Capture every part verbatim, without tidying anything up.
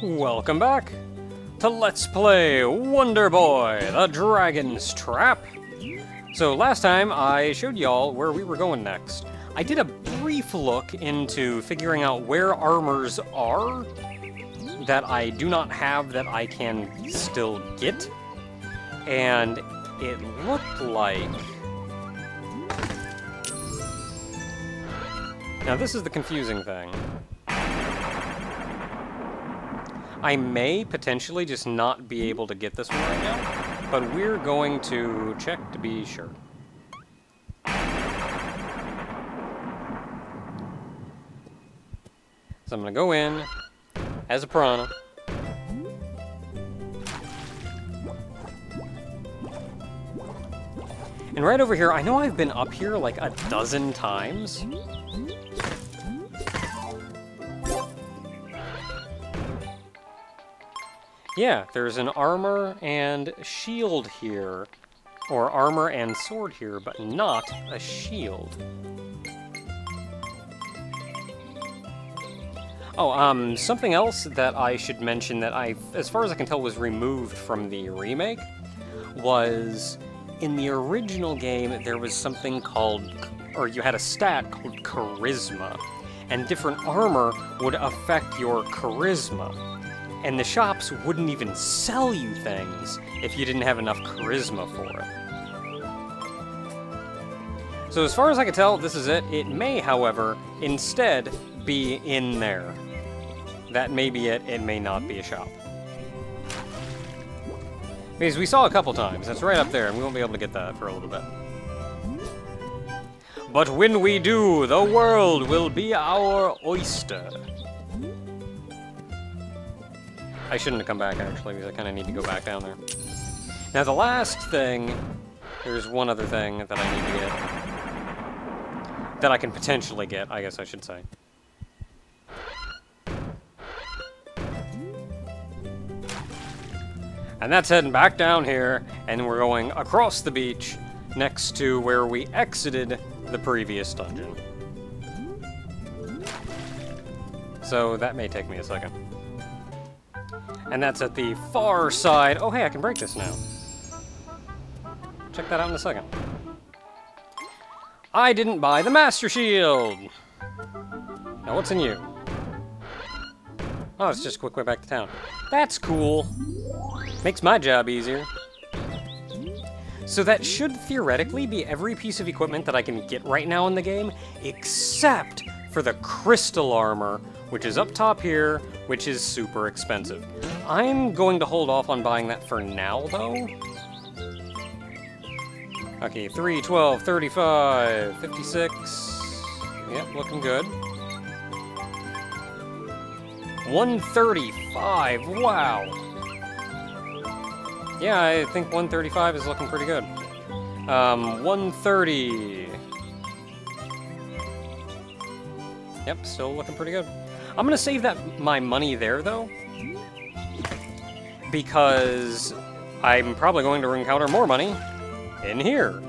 Welcome back to Let's Play Wonder Boy, The Dragon's Trap. So last time I showed y'all where we were going next. I did a brief look into figuring out where armors are that I do not have that I can still get. And it looked like... Now this is the confusing thing. I may potentially just not be able to get this one right now, but we're going to check to be sure. So I'm going to go in as a piranha. And right over here, I know I've been up here like a dozen times. Yeah, there's an armor and shield here, or armor and sword here, but not a shield. Oh, um, something else that I should mention that I, as far as I can tell, was removed from the remake, was in the original game there was something called, or you had a stat called charisma, and different armor would affect your charisma. And the shops wouldn't even sell you things if you didn't have enough charisma for it. So as far as I can tell, this is it. It may, however, instead be in there. That may be it. It may not be a shop. Because we saw a couple times. That's right up there, and we won't be able to get that for a little bit. But when we do, the world will be our oyster. I shouldn't have come back, actually, because I kind of need to go back down there. Now, the last thing... There's one other thing that I need to get. That I can potentially get, I guess I should say. And that's heading back down here, and we're going across the beach next to where we exited the previous dungeon. So, that may take me a second. And that's at the far side. Oh, hey, I can break this now. Check that out in a second. I didn't buy the Master Shield! Now, what's in you? Oh, it's just a quick way back to town. That's cool. Makes my job easier. So that should theoretically be every piece of equipment that I can get right now in the game, except for the Crystal Armor, which is up top here, which is super expensive. I'm going to hold off on buying that for now, though. Okay, three, twelve, thirty-five, fifty-six. Yep, looking good. one thirty-five, wow. Yeah, I think one thirty-five is looking pretty good. Um, one thirty. Yep, still looking pretty good. I'm gonna save that my money there, though, because I'm probably going to encounter more money in here.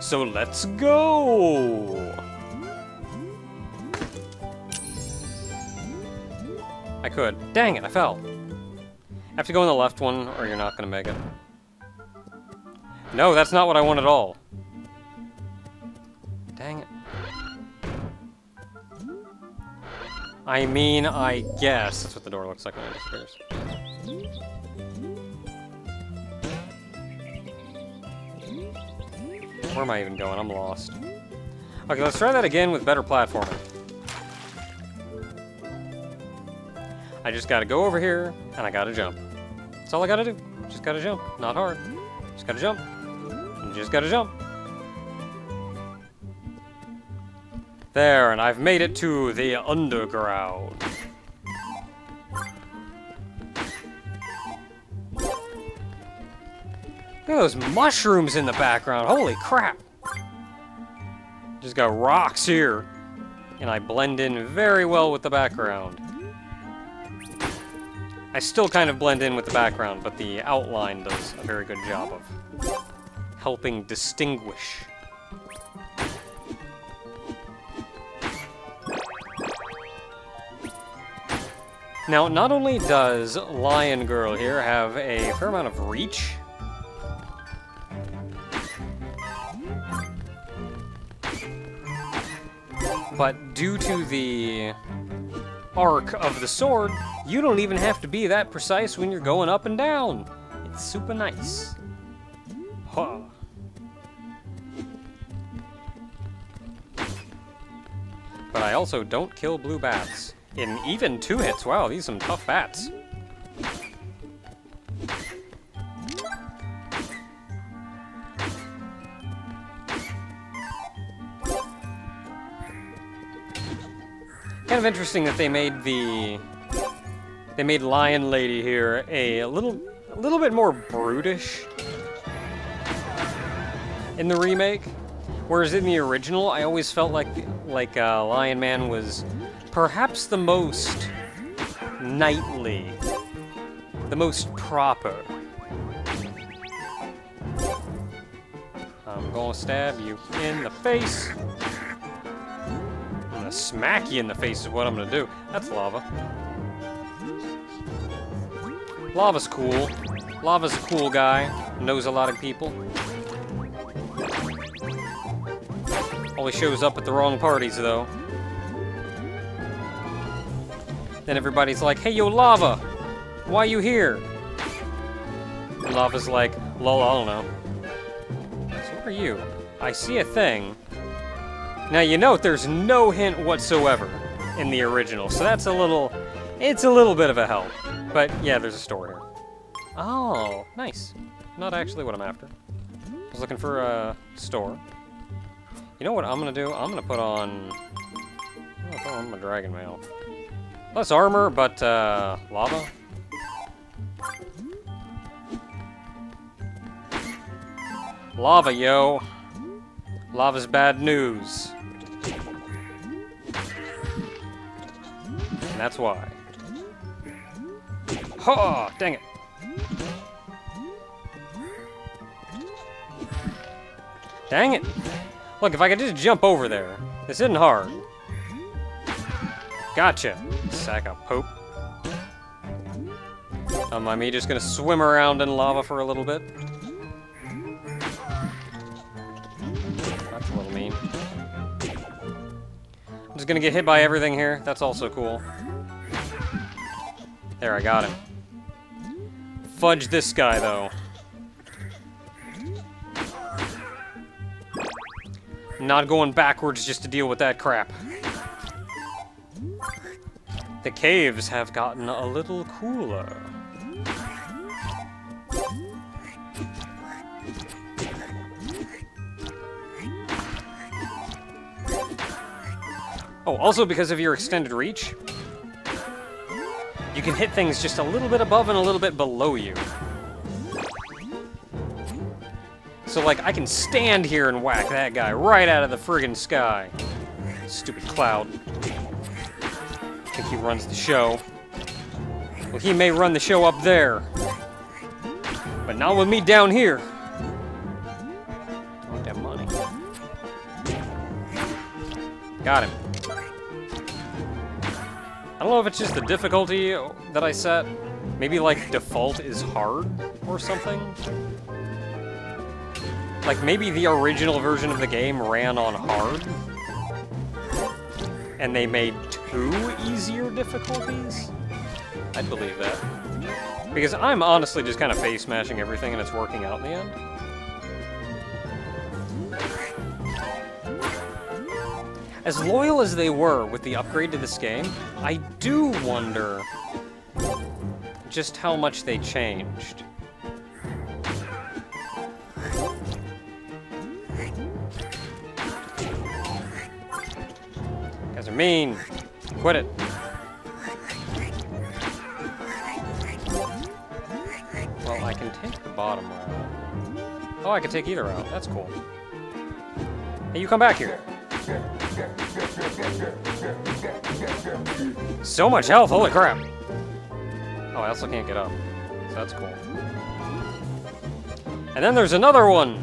So let's go! I could. Dang it, I fell. I have to go in the left one, or you're not gonna make it. No, that's not what I want at all. Dang it. I mean, I guess. That's what the door looks like when it disappears. Where am I even going? I'm lost. Okay, let's try that again with better platforming. I just gotta go over here, and I gotta jump. That's all I gotta do. Just gotta jump. Not hard. Just gotta jump. Just gotta jump. There, and I've made it to the underground. Look at those mushrooms in the background. Holy crap. Just got rocks here. And I blend in very well with the background. I still kind of blend in with the background, but the outline does a very good job of helping distinguish. Now, not only does Lion Girl here have a fair amount of reach, but due to the arc of the sword, you don't even have to be that precise when you're going up and down. It's super nice. Huh. But I also don't kill blue bats. In even two hits. Wow, these are some tough bats. Kind of interesting that they made the they made Lion Lady here a little a little bit more brutish in the remake, whereas in the original, I always felt like like uh, Lion Man was perhaps the most knightly, the most proper. I'm gonna stab you in the face. I'm gonna smack you in the face is what I'm gonna do. That's lava. Lava's cool. Lava's a cool guy. Knows a lot of people. Always shows up at the wrong parties, though. Then everybody's like, hey, yo, Lava, why you here? And Lava's like, lol, I don't know. So what are you? I see a thing. Now, you know, there's no hint whatsoever in the original, so that's a little, it's a little bit of a help. But yeah, there's a store here. Oh, nice. Not actually what I'm after. I was looking for a store. You know what I'm gonna do? I'm gonna put on, I'm gonna put on my Dragon Mail. Less armor, but uh, lava. Lava, yo. Lava's bad news. And that's why. Ha! Dang it. Dang it. Look, if I could just jump over there. This isn't hard. Gotcha. Sack of poop. Um, I'm just gonna swim around in lava for a little bit. That's a little mean. I'm just gonna get hit by everything here. That's also cool. There, I got him. Fudge this guy, though. Not going backwards just to deal with that crap. The caves have gotten a little cooler. Oh, also because of your extended reach, you can hit things just a little bit above and a little bit below you. So, like, I can stand here and whack that guy right out of the friggin' sky. Stupid cloud. I think he runs the show. Well, he may run the show up there, but not with me down here. I want that money. Got him. I don't know if it's just the difficulty that I set. Maybe like default is hard or something. Like maybe the original version of the game ran on hard, and they made two easier difficulties? I'd believe that. Because I'm honestly just kind of face-smashing everything and it's working out in the end. As loyal as they were with the upgrade to this game, I do wonder just how much they changed. You guys are mean. Quit it. Well, I can take the bottom route. Oh, I can take either route. That's cool. Hey, you come back here. So much health. Holy crap. Oh, I also can't get up. So that's cool. And then there's another one.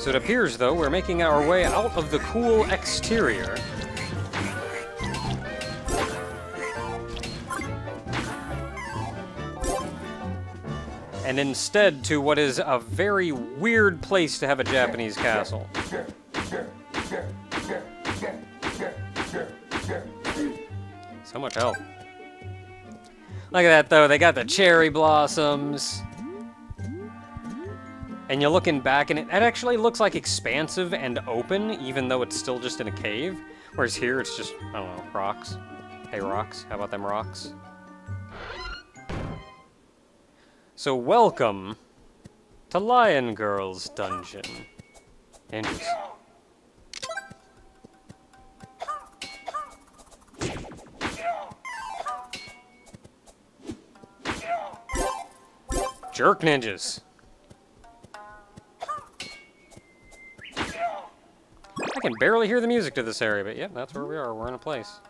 So it appears, though, we're making our way out of the cool exterior. And instead to what is a very weird place to have a Japanese castle. So much help. Look at that, though. They got the cherry blossoms. And you're looking back, and it actually looks like expansive and open, even though it's still just in a cave. Whereas here, it's just, I don't know, rocks. Hey, rocks. How about them rocks? So, welcome to Lion Girl's dungeon. Interesting. Jerk ninjas. I can barely hear the music to this area, but yep, that's where we are. We're in a place.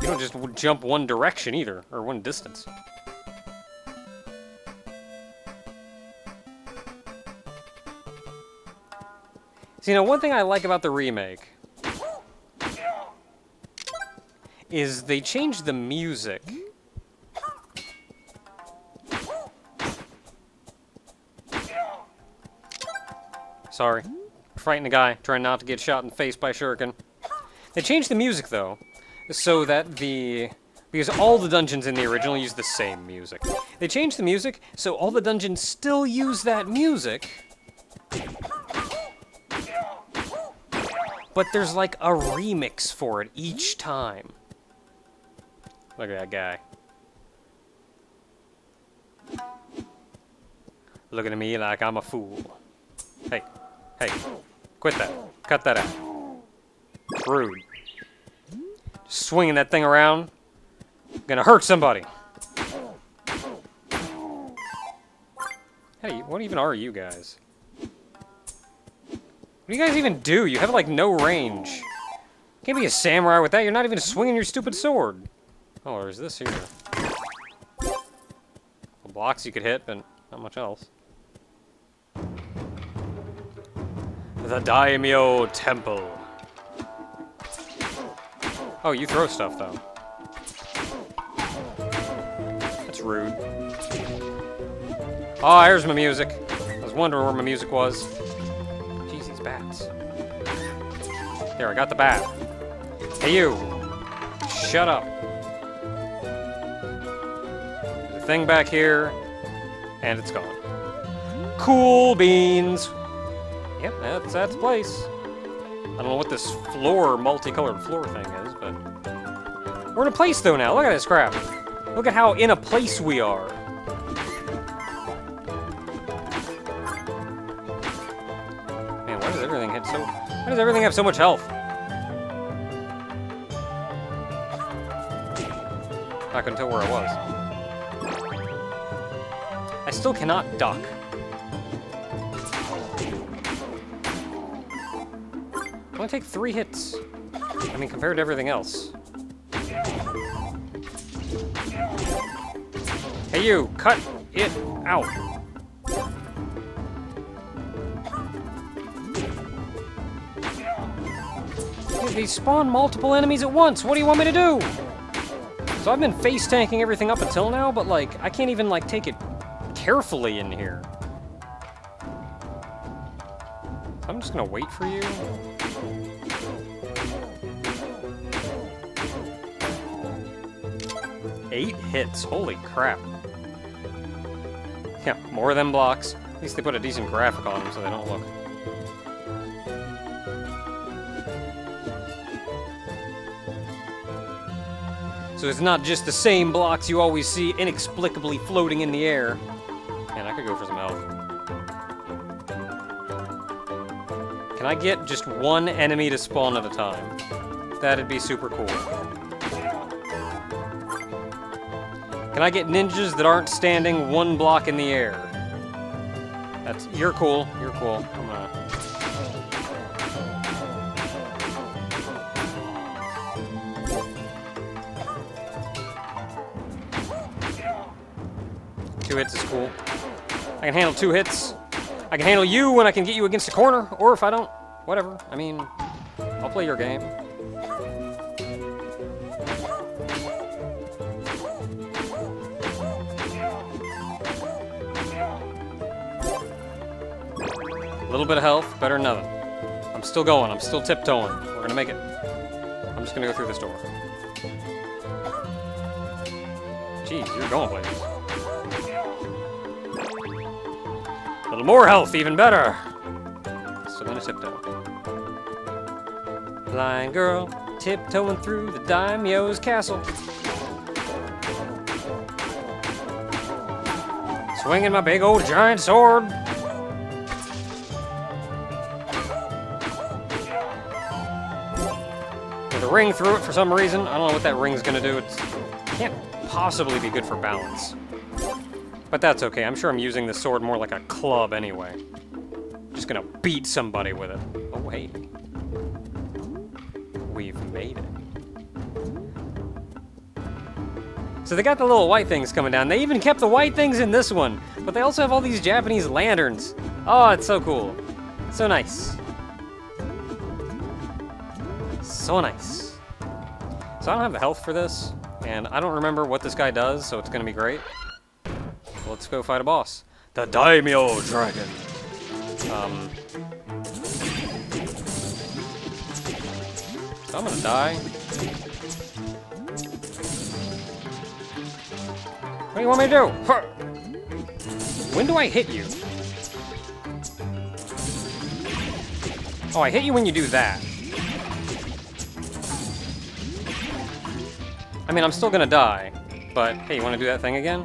You don't just jump one direction either, or one distance. See, now one thing I like about the remake is they changed the music. Sorry. Frightened a guy, trying not to get shot in the face by shuriken. They changed the music, though, so that the... Because all the dungeons in the original use the same music. They changed the music, so all the dungeons still use that music. But there's, like, a remix for it each time. Look at that guy. Looking at me like I'm a fool. Hey. Hey, quit that. Cut that out. Rude. Just swinging that thing around. Gonna hurt somebody. Hey, what even are you guys? What do you guys even do? You have, like, no range. Can't be a samurai with that. You're not even swinging your stupid sword. Oh, or is this here? Well, blocks you could hit, but not much else. The Daimyo Temple. Oh, you throw stuff, though. That's rude. Oh, here's my music. I was wondering where my music was. Jeez, these bats. There, I got the bat. Hey, you. Shut up. There's a thing back here, and it's gone. Cool beans. Yep, that's that's the place. I don't know what this floor, multicolored floor thing is, but... We're in a place, though, now. Look at this crap. Look at how in a place we are. Man, why does everything have so... Why does everything have so much health? I couldn't tell where I was. I still cannot duck. I only take three hits. I mean, compared to everything else. Hey, you! Cut it out! They spawn multiple enemies at once! What do you want me to do? So I've been face tanking everything up until now, but, like, I can't even, like, take it carefully in here. So I'm just gonna wait for you. Eight hits, holy crap. Yeah, more than blocks. At least they put a decent graphic on them so they don't look. So it's not just the same blocks you always see inexplicably floating in the air. Man, I could go for some health. Can I get just one enemy to spawn at a time? That'd be super cool. Can I get ninjas that aren't standing one block in the air? That's, you're cool, you're cool. I'm gonna... Two two hits is cool. I can handle two hits. I can handle you when I can get you against the corner, or if I don't, whatever. I mean, I'll play your game. A little bit of health, better than nothing. I'm still going, I'm still tiptoeing. We're gonna make it. I'm just gonna go through this door. Jeez, you're going places. A little more health, even better. Still gonna tiptoe. Blind girl, tiptoeing through the Daimyo's castle. Swinging my big old giant sword. Ring through it for some reason. I don't know what that ring's gonna do. It's, it can't possibly be good for balance. But that's okay. I'm sure I'm using this sword more like a club anyway. I'm just gonna beat somebody with it. Oh, wait. We've made it. So they got the little white things coming down. They even kept the white things in this one. But they also have all these Japanese lanterns. Oh, it's so cool. So nice. So nice. So I don't have the health for this, and I don't remember what this guy does, so it's gonna be great. Let's go fight a boss. The Daimyo Dragon. Um, so I'm gonna die. What do you want me to do? Huh. When do I hit you? Oh, I hit you when you do that. I mean, I'm still gonna die, but hey, you wanna do that thing again?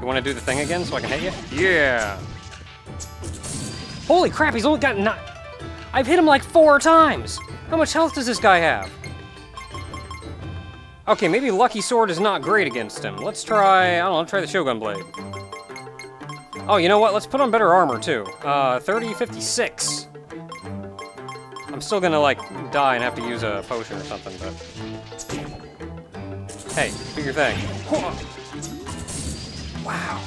You wanna do the thing again so I can hit you? Yeah! Holy crap, he's only got nine. I've hit him like four times! How much health does this guy have? Okay, maybe Lucky Sword is not great against him. Let's try, I don't know, let's try the Shogun Blade. Oh, you know what? Let's put on better armor, too. Uh, thirty, fifty-six. I'm still gonna, like, die and have to use a potion or something, but... Hey, do your thing. Wow.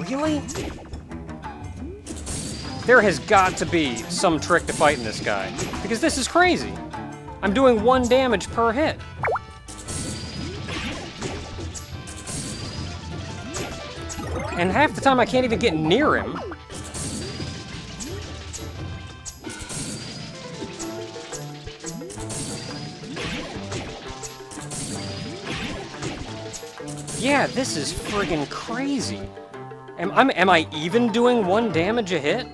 Really? There has got to be some trick to fighting this guy, because this is crazy. I'm doing one damage per hit. And half the time I can't even get near him. Yeah, this is friggin' crazy. Am, I'm, am I even doing one damage a hit?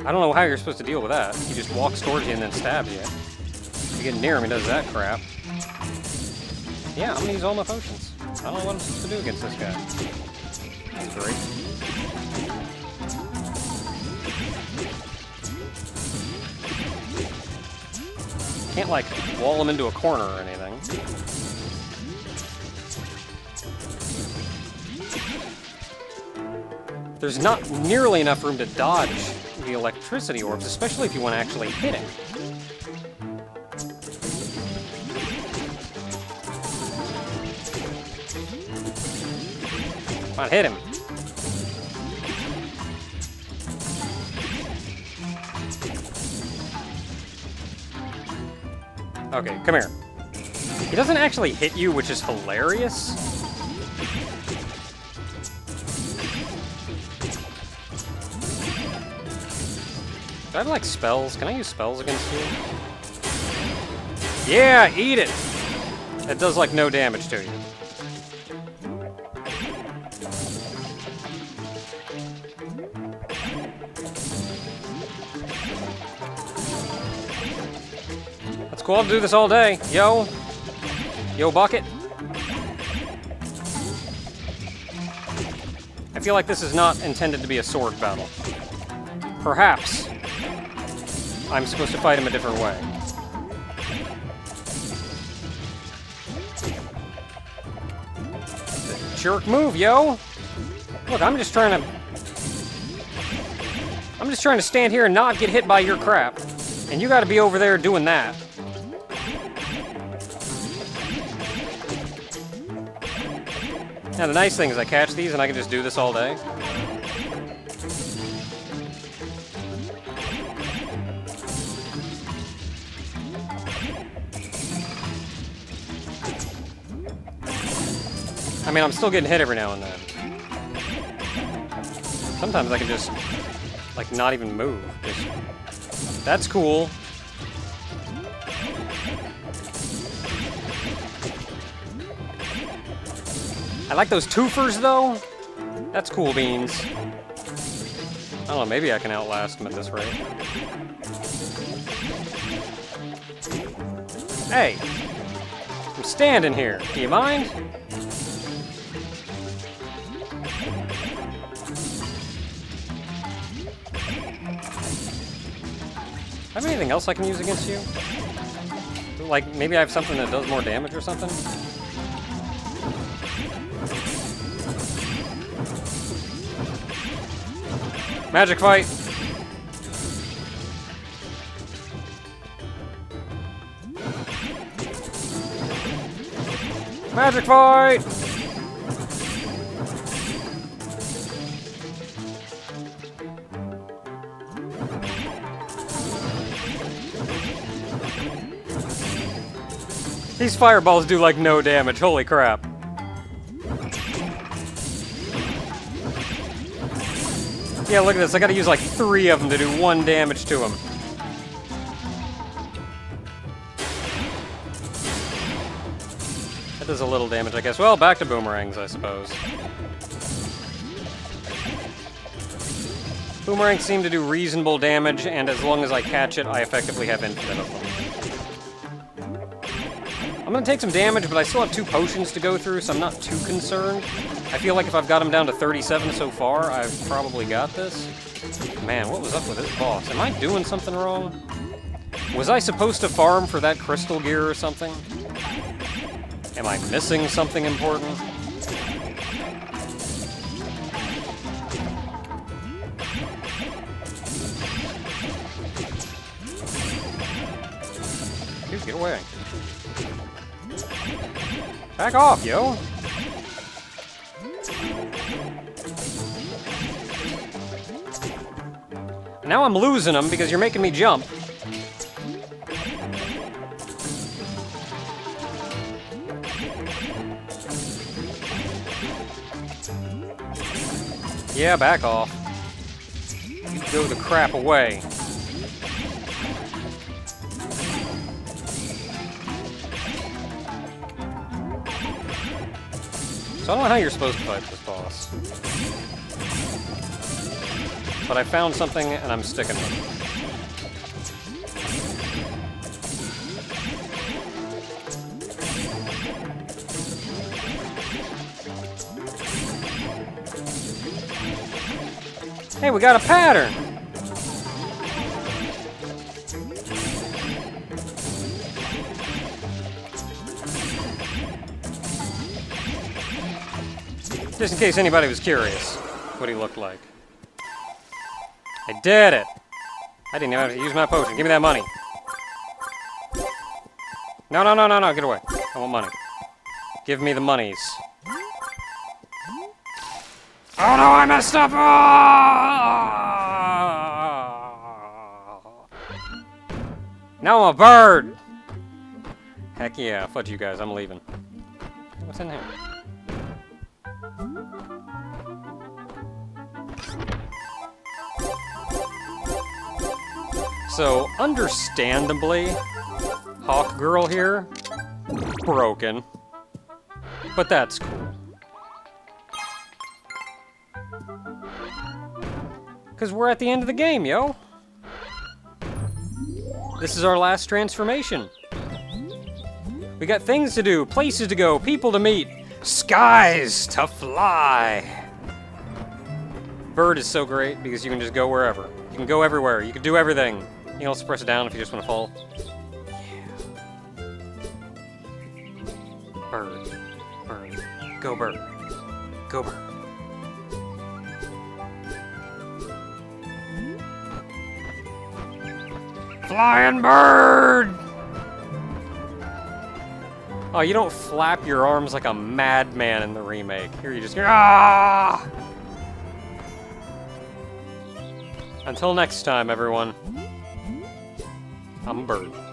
I don't know how you're supposed to deal with that. He just walks towards you and then stabs you. If you get near him, he does that crap. Yeah, I'm gonna use all my potions. I don't know what I'm supposed to do against this guy. That's great. Can't, like, wall him into a corner or anything. There's not nearly enough room to dodge the electricity orbs, especially if you want to actually hit it. Come on, hit him. Okay, come here. He doesn't actually hit you, which is hilarious. I have, like, spells. Can I use spells against you? Yeah, eat it! That does, like, no damage to you. That's cool. I'll do this all day. Yo. Yo, bucket. I feel like this is not intended to be a sword battle. Perhaps I'm supposed to fight him a different way. Jerk move, yo! Look, I'm just trying to... I'm just trying to stand here and not get hit by your crap. And you gotta be over there doing that. Now the nice thing is I catch these and I can just do this all day. I mean, I'm still getting hit every now and then. Sometimes I can just, like, not even move. Just, that's cool. I like those twofers, though. That's cool beans. I don't know, maybe I can outlast them at this rate. Hey! I'm standing here. Do you mind? Do I have anything else I can use against you? Like, maybe I have something that does more damage or something? Magic fight! Magic fight! These fireballs do like no damage, holy crap. Yeah, look at this, I gotta use like three of them to do one damage to them. That does a little damage, I guess. Well, back to boomerangs, I suppose. Boomerangs seem to do reasonable damage, and as long as I catch it, I effectively have infinite of them. I'm gonna take some damage, but I still have two potions to go through, so I'm not too concerned. I feel like if I've got him down to thirty-seven so far, I've probably got this. Man, what was up with this boss? Am I doing something wrong? Was I supposed to farm for that crystal gear or something? Am I missing something important? Dude, get away. Back off, yo! Now I'm losing them because you're making me jump. Yeah, back off. You go the crap away. So I don't know how you're supposed to fight this boss. But I found something and I'm sticking with it. Hey, we got a pattern! Just in case anybody was curious what he looked like. I did it! I didn't even have to use my potion. Give me that money. No, no, no, no, no, get away. I want money. Give me the monies. Oh no, I messed up! Oh! Now I'm a bird! Heck yeah, fudge you guys, I'm leaving. What's in here? So, understandably, Hawk Girl here, broken, but that's cool. Because we're at the end of the game, yo. This is our last transformation. We got things to do, places to go, people to meet, skies to fly. Bird is so great because you can just go wherever. You can go everywhere, you can do everything. You can also press it down if you just want to fall. Yeah. Bird. Bird. Go bird. Go bird. Flying bird! Oh, Oh, you don't flap your arms like a madman in the remake. Here you just go, ah! Until next time, everyone. I'm a bird.